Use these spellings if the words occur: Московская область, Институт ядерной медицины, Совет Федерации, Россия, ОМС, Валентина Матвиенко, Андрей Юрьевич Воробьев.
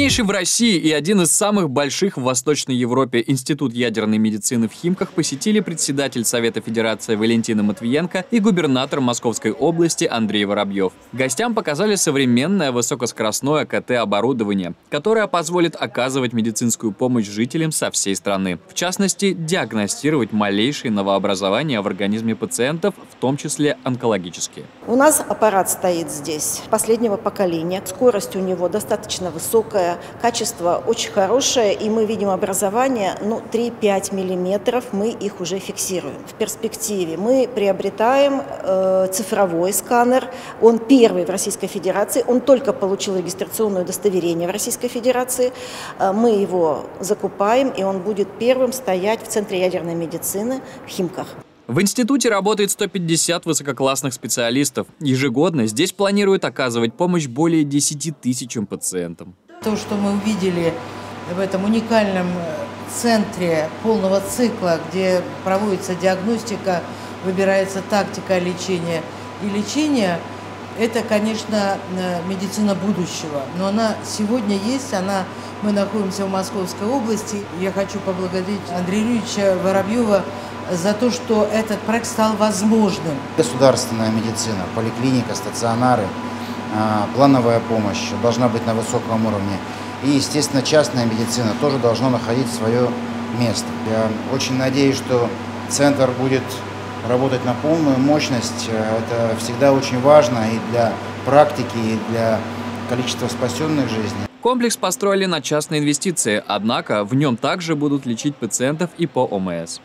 Крупнейший в России и один из самых больших в Восточной Европе Институт ядерной медицины в Химках посетили председатель Совета Федерации Валентина Матвиенко и губернатор Московской области Андрей Воробьев. Гостям показали современное высокоскоростное КТ-оборудование, которое позволит оказывать медицинскую помощь жителям со всей страны. В частности, диагностировать малейшие новообразования в организме пациентов, в том числе онкологические. У нас аппарат стоит здесь последнего поколения. Скорость у него достаточно высокая, качество очень хорошее, и мы видим образование, 3-5 миллиметров, мы их уже фиксируем. В перспективе мы приобретаем цифровой сканер, он первый в Российской Федерации, он только получил регистрационное удостоверение в Российской Федерации, мы его закупаем, и он будет первым стоять в Центре ядерной медицины в Химках. В институте работает 150 высококлассных специалистов. Ежегодно здесь планируют оказывать помощь более 10 тысячам пациентам. То, что мы увидели в этом уникальном центре полного цикла, где проводится диагностика, выбирается тактика лечения и лечение, это, конечно, медицина будущего. Но она сегодня есть, мы находимся в Московской области. Я хочу поблагодарить Андрея Юрьевича Воробьева за то, что этот проект стал возможным. Государственная медицина, поликлиника, стационары, плановая помощь должна быть на высоком уровне. И, естественно, частная медицина тоже должна находить свое место. Я очень надеюсь, что центр будет работать на полную мощность. Это всегда очень важно и для практики, и для количества спасенных жизней. Комплекс построили на частные инвестиции, однако в нем также будут лечить пациентов и по ОМС.